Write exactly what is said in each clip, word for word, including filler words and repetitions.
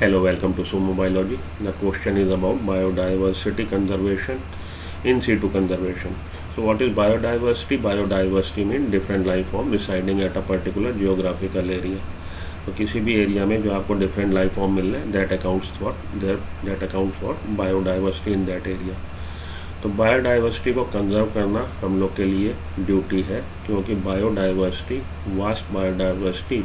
Hello, welcome to Sumo Biology. The question is about biodiversity conservation, in situ conservation. So what is biodiversity? Biodiversity means different life form residing at a particular geographical area. तो किसी भी area में जो आपको different life form मिल रहे हैं that accounts for that accounts for biodiversity in that area. तो biodiversity को conserve करना हम लोग के लिए duty है, क्योंकि biodiversity, vast biodiversity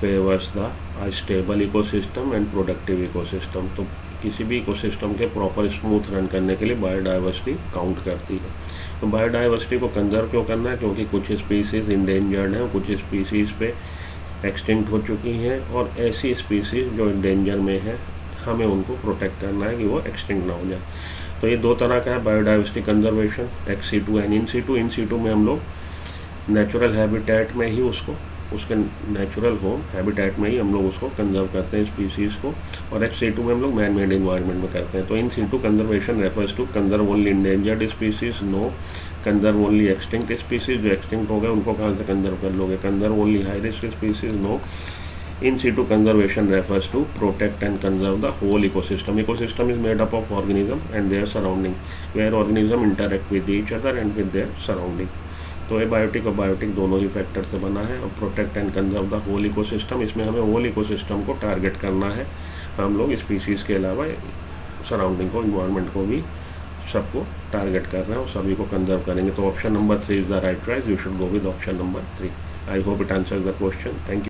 favours the stable ecosystem and productive ecosystem. तो किसी भी इकोसिस्टम के प्रॉपर स्मूथ रन करने के लिए बायोडाइवर्सिटी काउंट करती है। तो बायोडाइवर्सिटी को कंजर्व क्यों करना है? क्योंकि कुछ स्पीसीज इंडेंजर्ड हैं, कुछ स्पीसीज पे एक्सटिंक्ट हो चुकी हैं, और ऐसी स्पीसीज जो इंडेंजर में है हमें उनको प्रोटेक्ट करना है कि वो एक्सटिंक्ट ना हो जाए। तो ये दो तरह का है biodiversity conservation, ex situ and in situ. In situ में हम लोग नेचुरल हैबिटेट में ही उसको उसके नेचुरल होम हैबिटेट में ही हम लोग उसको कंजर्व करते हैं स्पीसीज़ को, और एक्स सीटू में हम लोग मैन मेड इन्वायरमेंट में करते हैं। तो in situ conservation refers to conserve only endangered species, no conserve only extinct species. जो एक्सटिंक्ट हो गए उनको कहाँ से कंजर्व कर लोगे? Conserve only high risk species, no. In situ conservation refers to protect and conserve the whole ecosystem. Ecosystem is made up of organism and their surrounding, where organism interact with each other and with their surrounding. तो abiotic और biotic दोनों ही factor से बना है। और protect and conserve the whole ecosystem, इसमें हमें whole ecosystem को टारगेट करना है। हम लोग स्पीसीज़ के अलावा सराउंडिंग को, इन्वायरमेंट को भी सबको टारगेट कर रहे हैं और सभी को कंजर्व करेंगे। तो option number three is the right choice. You should go with option number three. I hope it answers the question. Thank you.